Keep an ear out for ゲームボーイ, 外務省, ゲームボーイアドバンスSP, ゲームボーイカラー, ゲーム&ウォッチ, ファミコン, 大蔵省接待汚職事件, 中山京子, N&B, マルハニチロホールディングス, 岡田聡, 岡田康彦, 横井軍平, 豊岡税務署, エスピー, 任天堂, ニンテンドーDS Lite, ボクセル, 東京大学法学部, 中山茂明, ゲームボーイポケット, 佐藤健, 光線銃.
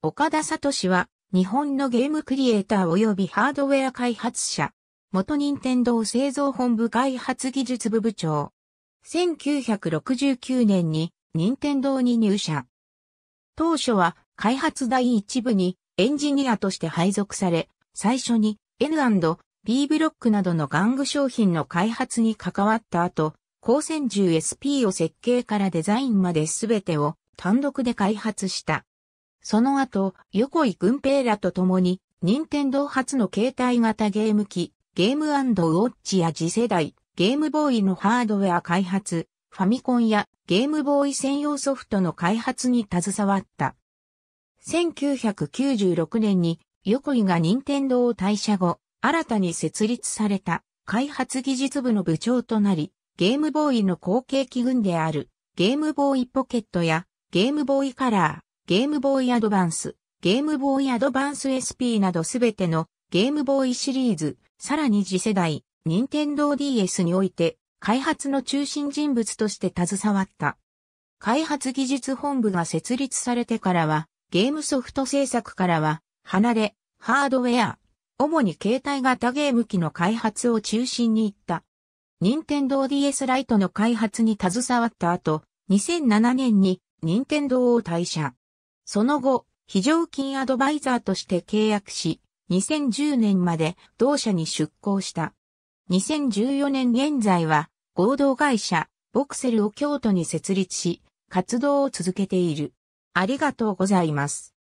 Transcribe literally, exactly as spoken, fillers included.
岡田聡は、日本のゲームクリエイター及びハードウェア開発者。元任天堂製造本部開発技術部部長。せんきゅうひゃくろくじゅうきゅうねんに任天堂に入社。当初は開発第一部にエンジニアとして配属され、最初に エヌアンドビー ブロックなどの玩具商品の開発に関わった後、光線銃 エスピー を設計からデザインまで全てを単独で開発した。その後、横井軍平らと共に、任天堂初の携帯型ゲーム機、ゲーム&ウォッチや次世代、ゲームボーイのハードウェア開発、ファミコンやゲームボーイ専用ソフトの開発に携わった。せんきゅうひゃくきゅうじゅうろくねんに、横井が任天堂を退社後、新たに設立された開発技術部の部長となり、ゲームボーイの後継機群である、ゲームボーイポケットや、ゲームボーイカラー、ゲームボーイアドバンス、ゲームボーイアドバンス エスピー などすべてのゲームボーイシリーズ、さらに次世代、任天堂 ディーエス において開発の中心人物として携わった。開発技術本部が設立されてからは、ゲームソフト制作からは離れ、ハードウェア、主に携帯型ゲーム機の開発を中心にいった。任天堂 ディーエス ライトの開発に携わった後、にせんななねんに任天堂を退社。その後、非常勤アドバイザーとして契約し、にせんじゅうねんまで同社に出向した。にせんじゅうよねん現在は合同会社、ボクセルを京都に設立し、活動を続けている。ありがとうございます。